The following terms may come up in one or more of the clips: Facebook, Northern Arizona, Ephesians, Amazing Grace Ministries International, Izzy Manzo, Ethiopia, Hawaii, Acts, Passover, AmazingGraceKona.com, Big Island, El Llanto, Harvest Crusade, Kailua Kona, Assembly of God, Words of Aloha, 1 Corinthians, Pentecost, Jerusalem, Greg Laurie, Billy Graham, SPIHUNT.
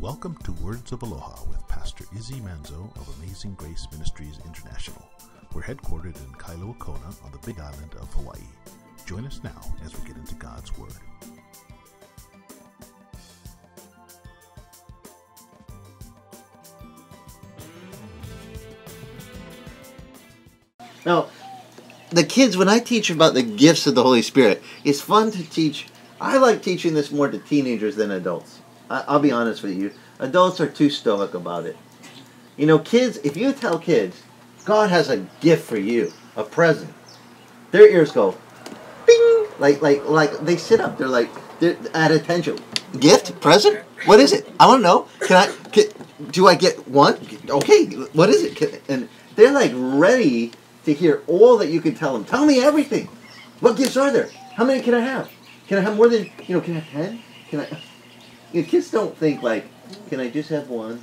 Welcome to Words of Aloha with Pastor Izzy Manzo of Amazing Grace Ministries International. We're headquartered in Kailua Kona on the Big Island of Hawaii. Join us now as we get into God's Word. Now, the kids, when I teach about the gifts of the Holy Spirit, it's fun to teach. I like teaching this more to teenagers than adults. I'll be honest with you. Adults are too stoic about it. You know, kids, if you tell kids, God has a gift for you, a present, their ears go, bing! Like they sit up. They're at attention. Gift? Present? What is it? I want to know. Do I get one? Okay, what is it? And they're like ready to hear all that you can tell them. Tell me everything. What gifts are there? How many can I have? Can I have more than, you know, can I have 10? Can I... You know, kids don't think like, can I just have one?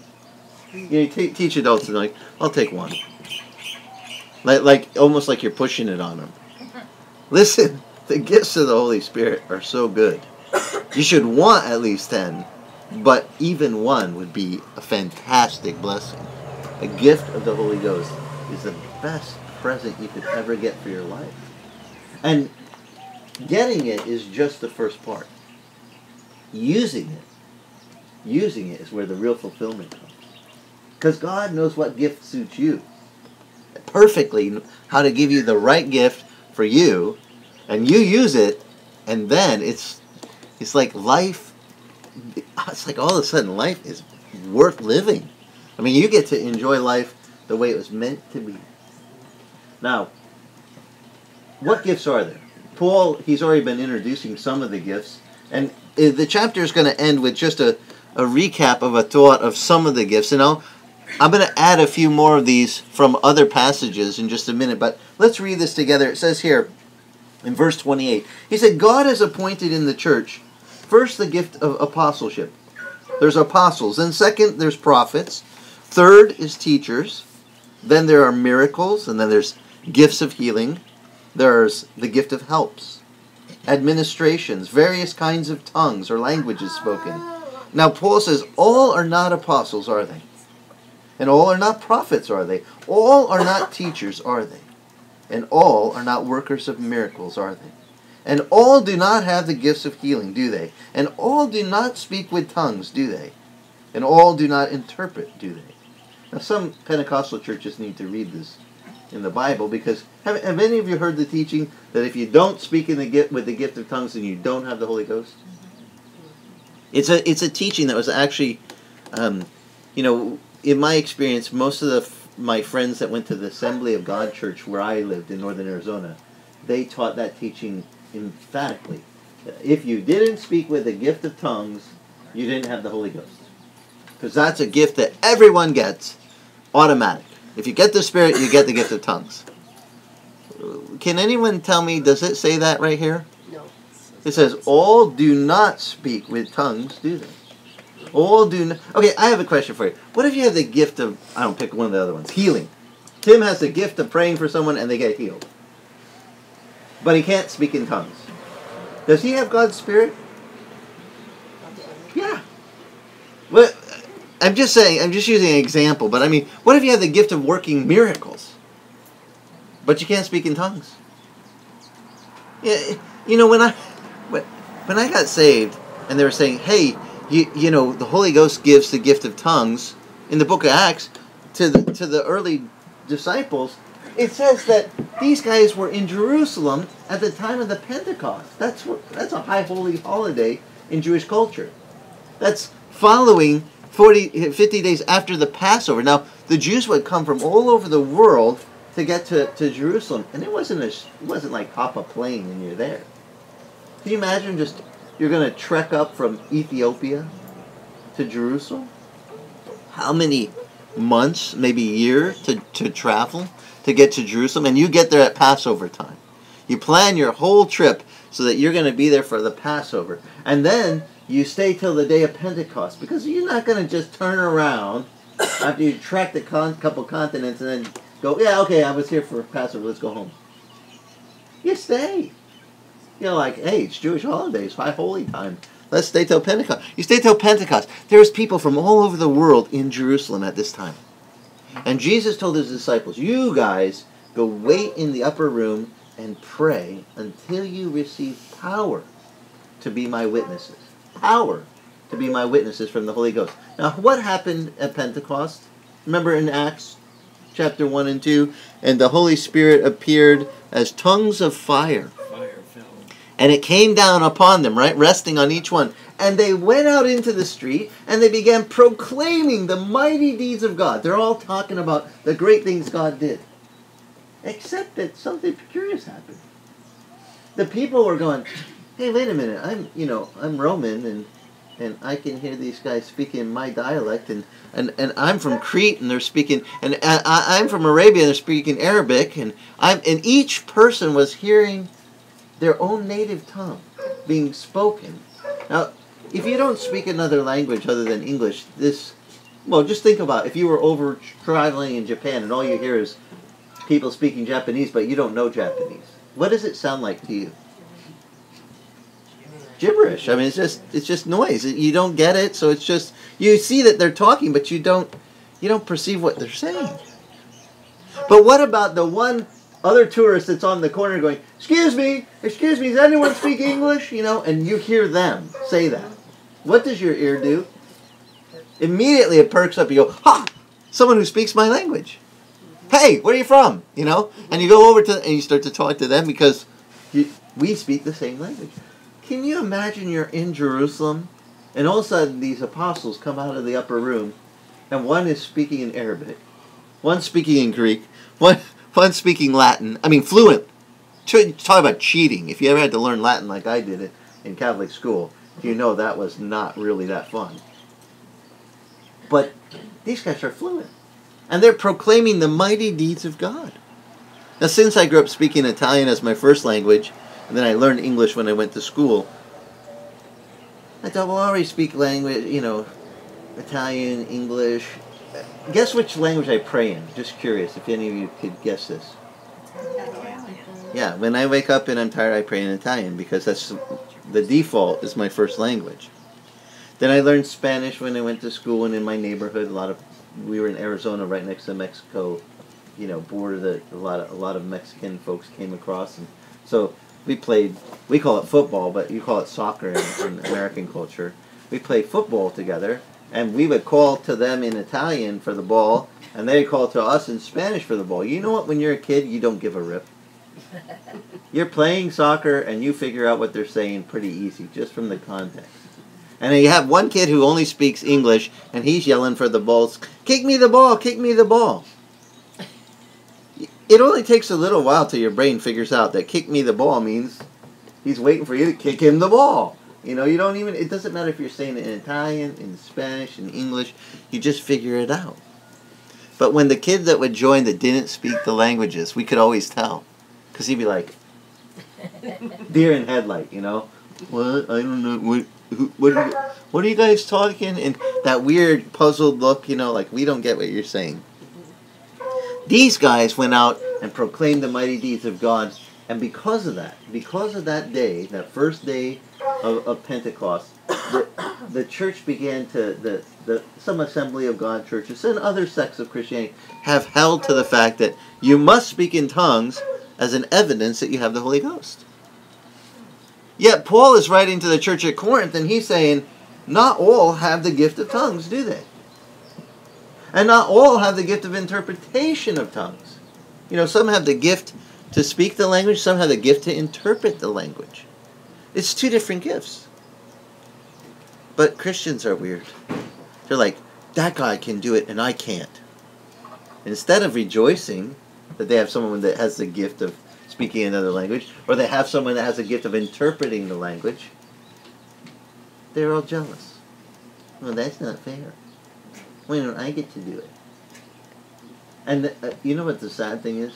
You know, you teach adults and like, I'll take one. Like almost like you're pushing it on them. Listen, the gifts of the Holy Spirit are so good. You should want at least 10, but even one would be a fantastic blessing. A gift of the Holy Ghost is the best present you could ever get for your life. And getting it is just the first part. Using it is where the real fulfillment comes. Because God knows what gift suits you. Perfectly how to give you the right gift for you, and you use it, and then it's like life, it's like all of a sudden life is worth living. I mean, you get to enjoy life the way it was meant to be. Now, what gifts are there? Paul, he's already been introducing some of the gifts, and the chapter is going to end with just a recap of a thought of some of the gifts. And I'm going to add a few more of these from other passages in just a minute, but let's read this together. It says here in verse 28, he said, God has appointed in the church, first, the gift of apostleship. There's apostles. Then second, there's prophets. Third is teachers. Then there are miracles, and then there's gifts of healing. There's the gift of helps, administrations, various kinds of tongues or languages spoken. Now Paul says, all are not apostles, are they? And all are not prophets, are they? All are not teachers, are they? And all are not workers of miracles, are they? And all do not have the gifts of healing, do they? And all do not speak with tongues, do they? And all do not interpret, do they? Now, some Pentecostal churches need to read this in the Bible, because have any of you heard the teaching that if you don't speak in the gift with the gift of tongues, then you don't have the Holy Ghost? It's a teaching that was actually, you know, in my experience, most of my friends that went to the Assembly of God church where I lived in Northern Arizona, they taught that teaching emphatically. If you didn't speak with the gift of tongues, you didn't have the Holy Ghost. Because that's a gift that everyone gets, automatic. If you get the Spirit, you get the gift of tongues. Can anyone tell me, does it say that right here? No. It says, all do not speak with tongues, do they? All do not. Okay, I have a question for you. What if you have the gift of, I don't pick one of the other ones, healing. Tim has the gift of praying for someone and they get healed. But he can't speak in tongues. Does he have God's Spirit? Yeah. Well, I'm just saying, I'm just using an example, but I mean, what if you have the gift of working miracles, but you can't speak in tongues? Yeah, you know, when I got saved, and they were saying, hey, you know, the Holy Ghost gives the gift of tongues in the book of Acts to the early disciples, it says that these guys were in Jerusalem at the time of the Pentecost. That's a high holy holiday in Jewish culture. That's following 50 days after the Passover. Now, the Jews would come from all over the world to get to Jerusalem, and it wasn't like hop a plane and you're there. Can you imagine just, you're going to trek up from Ethiopia to Jerusalem? How many months, maybe a year, to travel to get to Jerusalem? And you get there at Passover time. You plan your whole trip so that you're going to be there for the Passover. And then you stay till the day of Pentecost, because you're not going to just turn around after you trek the couple continents and then go, yeah, okay, I was here for Passover, let's go home. You stay. You know, like, hey, it's Jewish holidays, high holy time. Let's stay till Pentecost. You stay till Pentecost. There's people from all over the world in Jerusalem at this time. And Jesus told his disciples, you guys go wait in the upper room and pray until you receive power to be my witnesses. Power to be my witnesses from the Holy Ghost. Now, what happened at Pentecost? Remember in Acts chapter 1 and 2, and the Holy Spirit appeared as tongues of fire. And it came down upon them, right? Resting on each one. And they went out into the street and they began proclaiming the mighty deeds of God. They're all talking about the great things God did. Except that something curious happened. The people were going, hey, wait a minute, I'm Roman and I can hear these guys speaking my dialect, and I'm from Crete and they're speaking, and I'm from Arabia and they're speaking Arabic, and each person was hearing their own native tongue being spoken. Now, if you don't speak another language other than English, just think about it. If you were over traveling in Japan and all you hear is people speaking Japanese, but you don't know Japanese, what does it sound like to you? Gibberish. I mean, it's just noise. You don't get it, so it's just, you see that they're talking, but you don't perceive what they're saying. But what about the one other tourist that's on the corner going, excuse me, does anyone speak English? You know, and you hear them say that. What does your ear do? Immediately it perks up. You go, ha! Someone who speaks my language. Hey, where are you from? You know, and you go over to them and you start to talk to them because we speak the same language. Can you imagine you're in Jerusalem and all of a sudden these apostles come out of the upper room and one is speaking in Arabic, one speaking in Greek, one speaking Latin, I mean fluent. Talk about cheating. If you ever had to learn Latin like I did in Catholic school, you know that was not really that fun. But these guys are fluent. And they're proclaiming the mighty deeds of God. Now, since I grew up speaking Italian as my first language, and then I learned English when I went to school, I thought, well, I already speak language, Italian, English. Guess which language I pray in. Just curious if any of you could guess this. Italian. Yeah, when I wake up and I'm tired, I pray in Italian because that's the default is my first language. Then I learned Spanish when I went to school and in my neighborhood. We were in Arizona, right next to Mexico, border that a lot of Mexican folks came across, and so we played. We call it football, but you call it soccer in American culture. We played football together. And we would call to them in Italian for the ball, and they would call to us in Spanish for the ball. You know what? When you're a kid, you don't give a rip. You're playing soccer, and you figure out what they're saying pretty easy, just from the context. And you have one kid who only speaks English, and he's yelling for the balls, kick me the ball, kick me the ball. It only takes a little while till your brain figures out that kick me the ball means he's waiting for you to kick him the ball. You don't even, it doesn't matter if you're saying it in Italian, in Spanish, in English, you just figure it out. But when the kid that would join that didn't speak the languages, we could always tell. Because he'd be like, deer in headlight, What? I don't know. What are you guys talking? And that weird puzzled look, like we don't get what you're saying. These guys went out and proclaimed the mighty deeds of God. And because of that day, that first day of Pentecost, the church began to, some Assembly of God churches and other sects of Christianity have held to the fact that you must speak in tongues as an evidence that you have the Holy Ghost. Yet Paul is writing to the church at Corinth and he's saying, not all have the gift of tongues, do they? And not all have the gift of interpretation of tongues. Some have the gift to speak the language, some have the gift to interpret the language. It's two different gifts. But Christians are weird. They're like, that guy can do it and I can't. Instead of rejoicing that they have someone that has the gift of speaking another language, or they have someone that has the gift of interpreting the language, they're all jealous. Well, that's not fair. Why don't I get to do it? And you know what the sad thing is?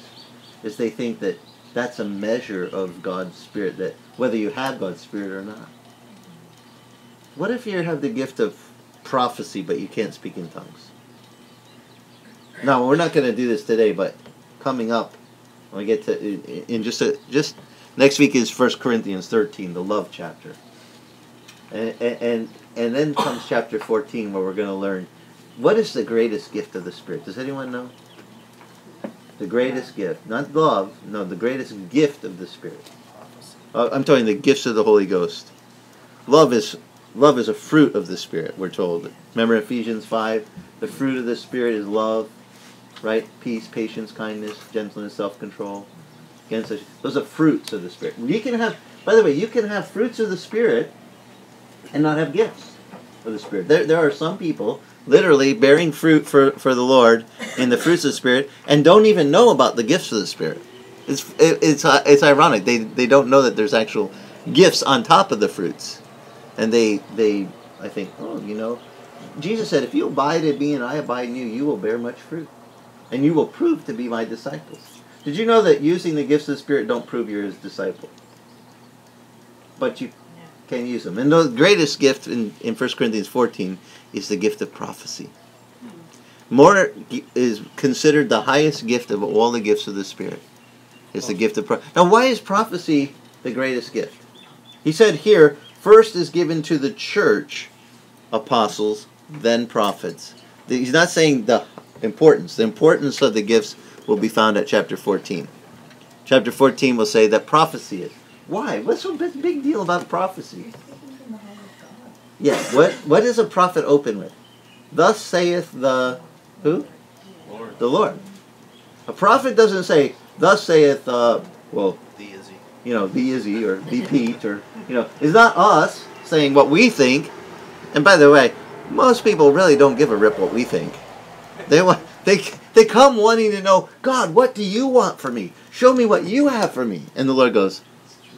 Is they think that that's a measure of God's Spirit, that whether you have God's Spirit or not. What if you have the gift of prophecy, but you can't speak in tongues? Now, we're not going to do this today, but coming up, when we get to, in just next week is 1 Corinthians 13, the love chapter. And then comes chapter 14, where we're going to learn what is the greatest gift of the Spirit. Does anyone know? The greatest gift, not love, no, the greatest gift of the Spirit. I'm talking the gifts of the Holy Ghost. Love is a fruit of the Spirit, we're told. Remember Ephesians 5, the fruit of the Spirit is love, right? Peace, patience, kindness, gentleness, self-control. Those are fruits of the Spirit. You can have, by the way, you can have fruits of the Spirit and not have gifts of the Spirit. There are some people literally bearing fruit for the Lord in the fruits of the Spirit and don't even know about the gifts of the Spirit. It's ironic. They don't know that there's actual gifts on top of the fruits. And I think, oh, you know, Jesus said, if you abide in me and I abide in you, you will bear much fruit. And you will prove to be my disciples. Did you know that using the gifts of the Spirit don't prove you're his disciple? But you can use them. And the greatest gift in 1 Corinthians 14 is the gift of prophecy. More is considered the highest gift of all the gifts of the Spirit. It's the gift of prophecy. Now, why is prophecy the greatest gift? He said here, first is given to the church, apostles, then prophets. He's not saying the importance. The importance of the gifts will be found at chapter 14. Chapter 14 will say that prophecy is. Why? What's so big deal about prophecy? Yeah, what does a prophet open with? Thus saith the, who? Lord. The Lord. A prophet doesn't say, thus saith, well, the Izzy. You know, the Izzy or the Pete or, you know, it's not us saying what we think. And by the way, most people really don't give a rip what we think. They come wanting to know, God, what do you want for me? Show me what you have for me. And the Lord goes,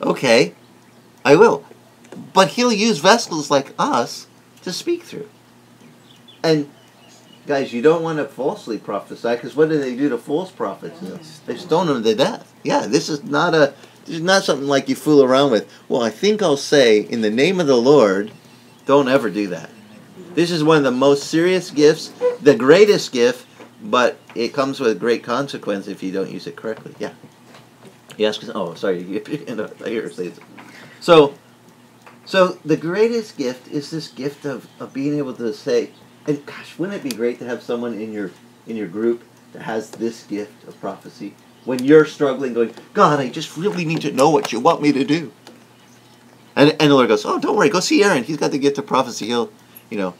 okay, I will. But he'll use vessels like us to speak through. And guys, you don't want to falsely prophesy, because what do they do to false prophets? They stone them to death. Yeah, this is not something like you fool around with. Well, I think I'll say, in the name of the Lord, don't ever do that. This is one of the most serious gifts, the greatest gift, but it comes with great consequence if you don't use it correctly. Yeah. Yes. Oh, sorry. I hear her say it. So the greatest gift is this gift of being able to say, and gosh, wouldn't it be great to have someone in your group that has this gift of prophecy? When you're struggling, going, God, I just really need to know what you want me to do. And the Lord goes, oh, don't worry, go see Aaron. He's got the gift of prophecy. He'll, you know,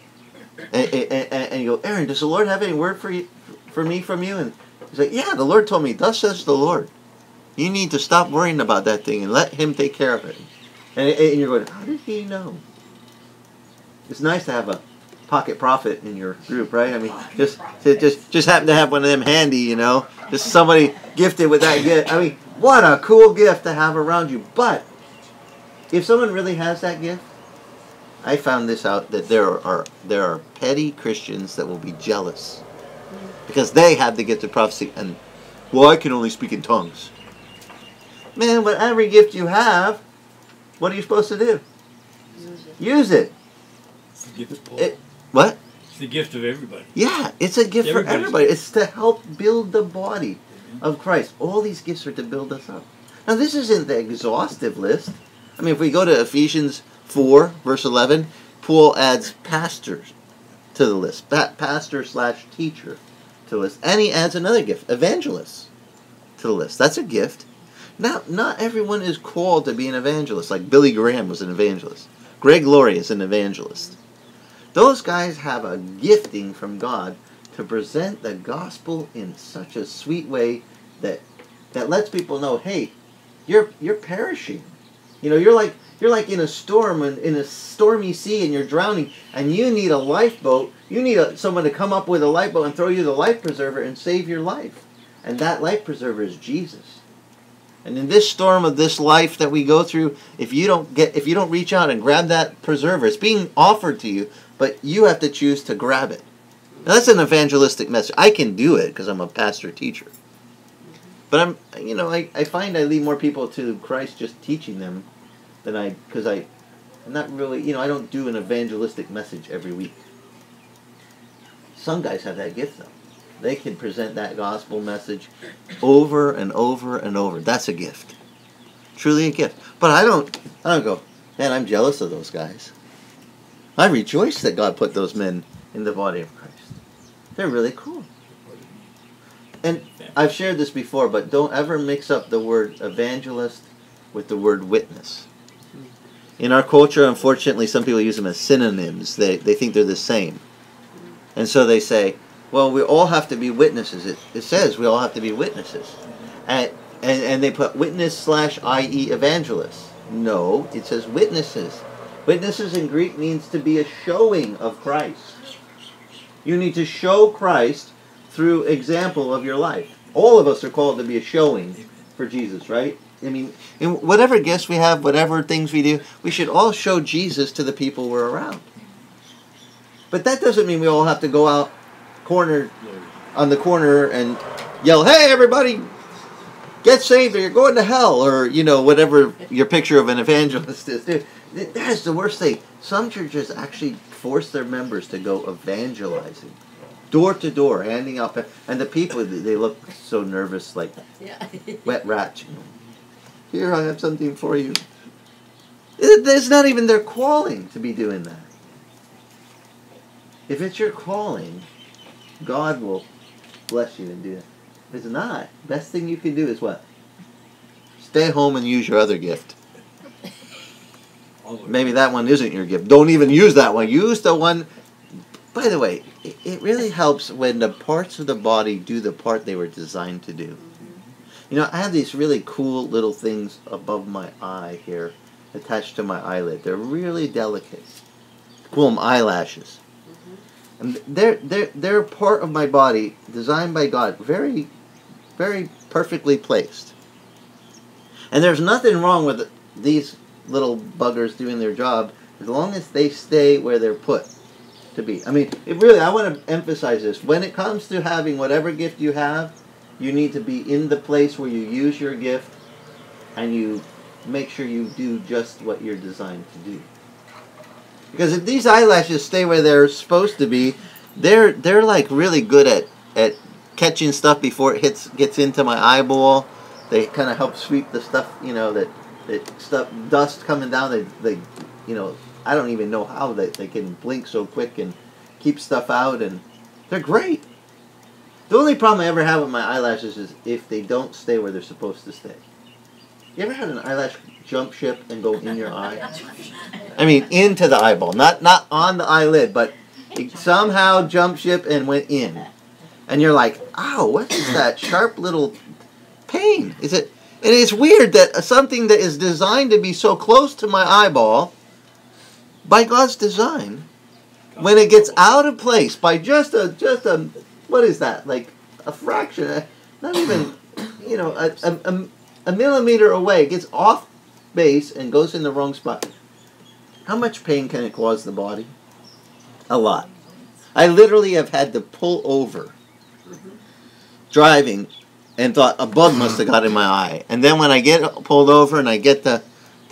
and you go, Aaron, does the Lord have any word for me from you? And he's like, yeah, the Lord told me, thus says the Lord. You need to stop worrying about that thing and let him take care of it. And you're going, how did he know? It's nice to have a pocket prophet in your group, right? I mean, just happen to have one of them handy, you know. Just somebody gifted with that gift. I mean, what a cool gift to have around you. But if someone really has that gift, I found this out, that there are petty Christians that will be jealous because they have the gift of prophecy and, well, I can only speak in tongues. Man, whatever gift you have, what are you supposed to do? Use it. It's the gift of what? It's the gift of everybody. Yeah, it's a gift for everybody. It's to help build the body of Christ. All these gifts are to build us up. Now, this isn't the exhaustive list. I mean, if we go to Ephesians 4, verse 11, Paul adds pastors to the list. Pastor/teacher to the list. And he adds another gift, evangelists, to the list. That's a gift. Not everyone is called to be an evangelist. Like Billy Graham was an evangelist. Greg Laurie is an evangelist. Those guys have a gifting from God to present the gospel in such a sweet way that lets people know, hey, you're perishing. You know, you're like in a storm, and in a stormy sea, and you're drowning, and you need a lifeboat. You need someone to come up with a lifeboat and throw you the life preserver and save your life. And that life preserver is Jesus. And in this storm of this life that we go through, if you don't reach out and grab that preserver, it's being offered to you, but you have to choose to grab it. Now, that's an evangelistic message. I can do it because I'm a pastor teacher. But I find I lead more people to Christ just teaching them than because I'm not really, you know, I don't do an evangelistic message every week. Some guys have that gift though. They can present that gospel message over and over and over. That's a gift. Truly a gift. But I don't go, man, I'm jealous of those guys. I rejoice that God put those men in the body of Christ. They're really cool. And I've shared this before, but don't ever mix up the word evangelist with the word witness. In our culture, unfortunately, some people use them as synonyms. They think they're the same. And so they say, well, we all have to be witnesses. It says we all have to be witnesses. And they put witness / i.e. evangelist. No, it says witnesses. Witnesses in Greek means to be a showing of Christ. You need to show Christ through example of your life. All of us are called to be a showing for Jesus, right? I mean, in whatever gifts we have, whatever things we do, we should all show Jesus to the people we're around. But that doesn't mean we all have to go out on the corner and yell, hey, everybody, get saved or you're going to hell, or, you know, whatever your picture of an evangelist is. Dude, that is the worst thing. Some churches actually force their members to go evangelizing, door to door, handing out, and the people, they look so nervous, like wet rats. Here, I have something for you. It's not even their calling to be doing that. If it's your calling, God will bless you and do that. If it's not, best thing you can do is what? Stay home and use your other gift. Maybe that one isn't your gift. Don't even use that one. Use the one. By the way, it really helps when the parts of the body do the part they were designed to do. You know, I have these really cool little things above my eye here, attached to my eyelid. They're really delicate. Call them eyelashes. And they're part of my body, designed by God, very, very perfectly placed. And there's nothing wrong with these little buggers doing their job as long as they stay where they're put to be. I mean, I want to emphasize this. When it comes to having whatever gift you have, you need to be in the place where you use your gift and you make sure you do just what you're designed to do. Because if these eyelashes stay where they're supposed to be, they're like really good at catching stuff before it gets into my eyeball. They kind of help sweep the stuff, you know, that stuff, dust coming down. They you know, I don't even know how they can blink so quick and keep stuff out, and they're great. The only problem I ever have with my eyelashes is if they don't stay where they're supposed to stay. You ever had an eyelash jump ship and go in your eye? I mean, into the eyeball. Not on the eyelid, but it somehow jumped ship and went in. And you're like, ow, what is that sharp little pain? Is it? And it's weird that something that is designed to be so close to my eyeball, by God's design, when it gets out of place by just a what is that? Like a fraction, not even, you know, a millimeter away, gets off base and goes in the wrong spot. How much pain can it cause the body? A lot. I literally have had to pull over driving and thought a bug must have got in my eye. And then when I get pulled over and I get the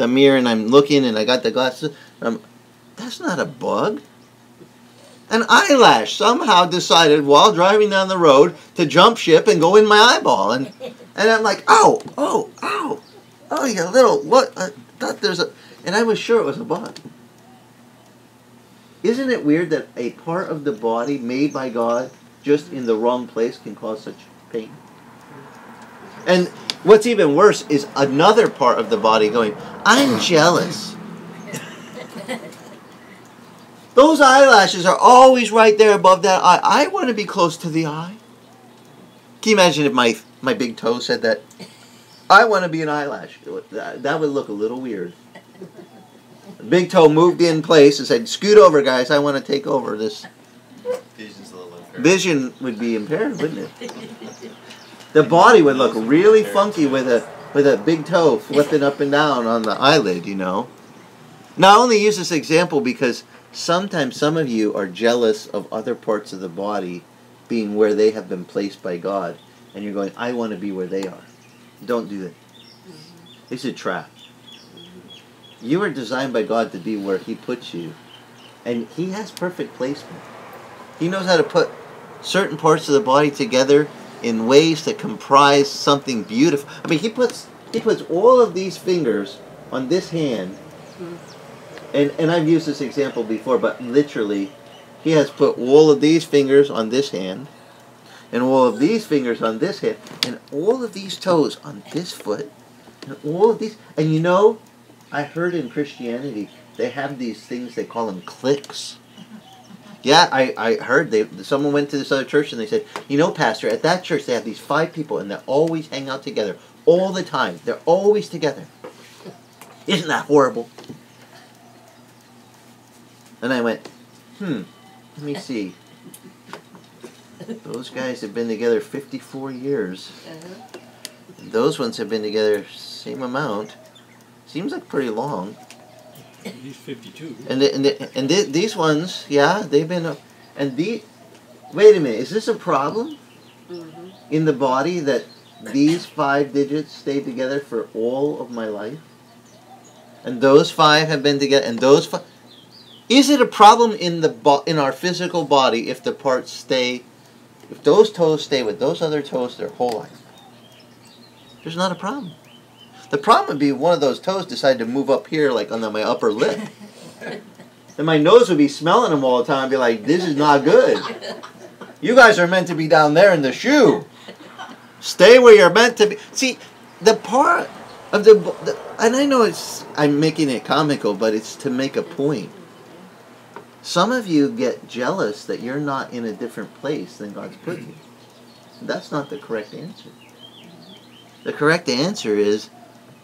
mirror and I'm looking and I got the glasses, that's not a bug. An eyelash somehow decided while driving down the road to jump ship and go in my eyeball. And I'm like, oh, you little, what? I thought there's a, and I was sure it was a bug. Isn't it weird that a part of the body made by God just in the wrong place can cause such pain? And what's even worse is another part of the body going, I'm jealous. Those eyelashes are always right there above that eye. I want to be close to the eye. Can you imagine if my big toe said that? I want to be an eyelash. That would look a little weird. The big toe moved in place and said, scoot over, guys. I want to take over this. Vision's a little impaired. Vision would be impaired, wouldn't it? The body would look really funky with a big toe flipping up and down on the eyelid, you know. Now, I only use this example because sometimes some of you are jealous of other parts of the body being where they have been placed by God. And you're going, I want to be where they are. Don't do that. It's a trap. You were designed by God to be where He puts you. And He has perfect placement. He knows how to put certain parts of the body together in ways that comprise something beautiful. I mean, He puts all of these fingers on this hand and I've used this example before, but literally, he has put all of these fingers on this hand, and all of these fingers on this hand, and all of these toes on this foot, and all of these, and you know, I heard in Christianity, they have these things, they call them cliques. Yeah, I heard someone went to this other church and they said, you know, Pastor, at that church they have these 5 people and they always hang out together all the time. They're always together. Isn't that horrible? And I went, let me see. Those guys have been together 54 years. And those ones have been together same amount. Seems like pretty long. He's 52. And these ones, yeah, they've been up. And the, wait a minute, is this a problem in the body that these 5 digits stayed together for all of my life? And those 5 have been together, and those 5. Is it a problem in our physical body if the parts stay, if those toes stay with those other toes their whole life? There's not a problem. The problem would be if one of those toes decided to move up here, like on my upper lip. And my nose would be smelling them all the time and be like, this is not good. You guys are meant to be down there in the shoe. Stay where you're meant to be. See, the part of the and I know I'm making it comical, but it's to make a point. Some of you get jealous that you're not in a different place than God's put you. That's not the correct answer. The correct answer is,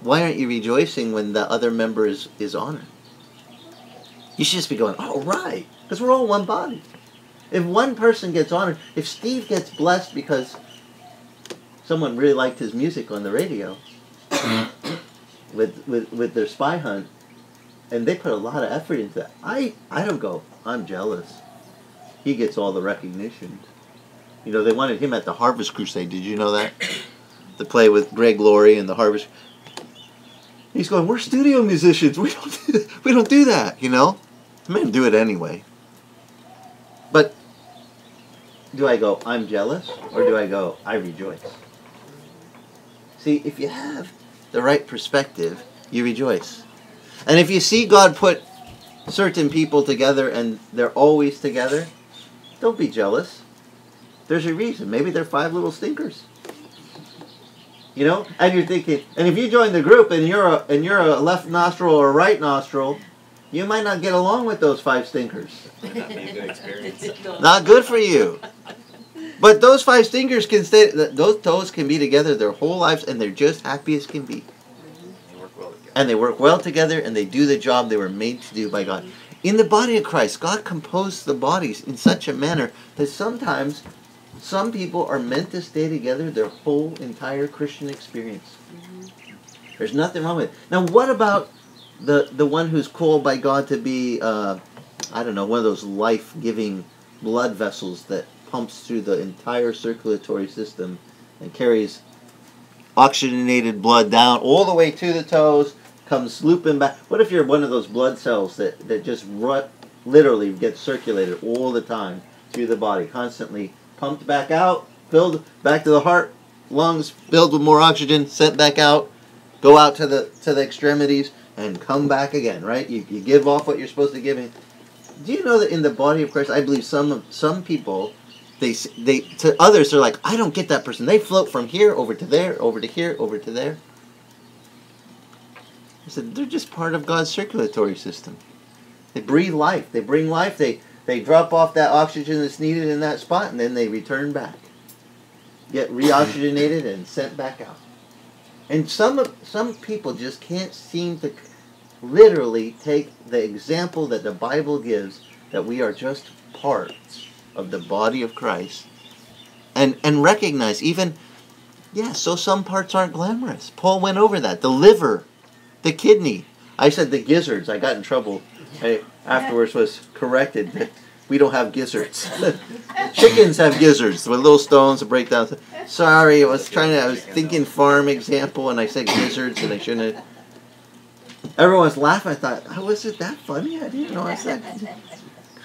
why aren't you rejoicing when the other member is honored? You should just be going, all right, because we're all one body. If one person gets honored, if Steve gets blessed because someone really liked his music on the radio with their spy hunt, and they put a lot of effort into that, I don't go, I'm jealous. He gets all the recognition. You know, they wanted him at the Harvest Crusade. Did you know that? The play with Greg Laurie and the Harvest. He's going, we're studio musicians. We don't do that, you know. I'm going to do it anyway. But do I go, I'm jealous? Or do I go, I rejoice? See, if you have the right perspective, you rejoice. And if you see God put certain people together and they're always together, don't be jealous. There's a reason. Maybe they're 5 little stinkers. You know, and you're thinking, and if you join the group and you're a left nostril or a right nostril, you might not get along with those 5 stinkers. Not be a good experience. Not good for you. But those 5 stinkers can stay. Those toes can be together their whole lives, and they're just happy as can be. They work well together. And they work well together, and they do the job they were made to do by God. In the body of Christ, God composed the bodies in such a manner that sometimes. Some people are meant to stay together their whole entire Christian experience. There's nothing wrong with it. Now, what about the one who's called by God to be, I don't know, one of those life-giving blood vessels that pumps through the entire circulatory system and carries oxygenated blood down all the way to the toes, comes looping back? What if you're one of those blood cells that just literally gets circulated all the time through the body, constantly pumped back out, filled back to the heart, lungs filled with more oxygen, sent back out, go out to the extremities, and come back again, right? You give off what you're supposed to give in. Do you know that in the body of Christ, I believe some people, they to others, they're like, I don't get that person. They float from here over to there, over to here, over to there. I said, they're just part of God's circulatory system. They breathe life. They bring life. They drop off that oxygen that's needed in that spot, and then they return back. Get reoxygenated and sent back out. And some people just can't seem to literally take the example that the Bible gives, that we are just parts of the body of Christ, and recognize even, yeah, so some parts aren't glamorous. Paul went over that. The liver, the kidney. I said the gizzards. I got in trouble. I afterwards was corrected that we don't have gizzards. Chickens have gizzards with little stones to break down. Sorry, I was thinking farm example, and I said gizzards, and I shouldn't have. Everyone was laughing. I thought, oh, was it that funny? I didn't know I said.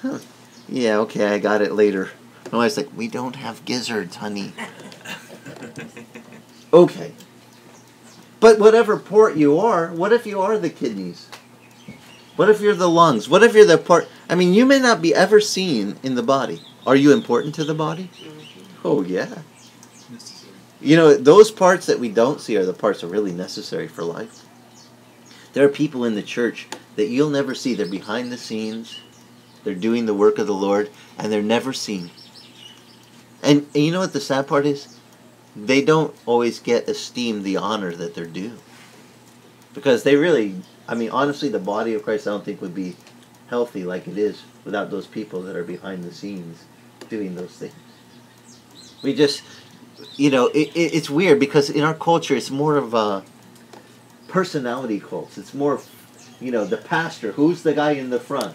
Huh. Yeah, okay, I got it later. And I was like, we don't have gizzards, honey. Okay. But whatever port you are, what if you are the kidneys? What if you're the lungs? What if you're the part? I mean, you may not be ever seen in the body. Are you important to the body? Oh, yeah. You know, those parts that we don't see are the parts that are really necessary for life. There are people in the church that you'll never see. They're behind the scenes. They're doing the work of the Lord, and they're never seen. And you know what the sad part is? They don't always get esteemed the honor that they're due. Because they really, I mean, honestly, the body of Christ I don't think would be healthy like it is without those people that are behind the scenes doing those things. We just, you know, it's weird because in our culture it's more of a personality cults. It's more, you know, the pastor, who's the guy in the front?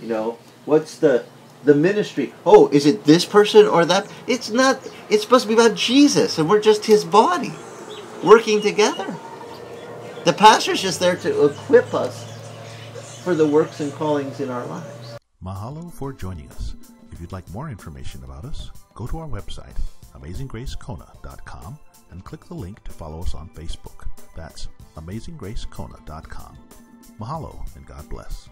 You know, what's the ministry? Oh, is it this person or that? It's not, it's supposed to be about Jesus and we're just his body working together. The pastor's just there to equip us for the works and callings in our lives. Mahalo for joining us. If you'd like more information about us, go to our website, AmazingGraceKona.com, and click the link to follow us on Facebook. That's AmazingGraceKona.com. Mahalo and God bless.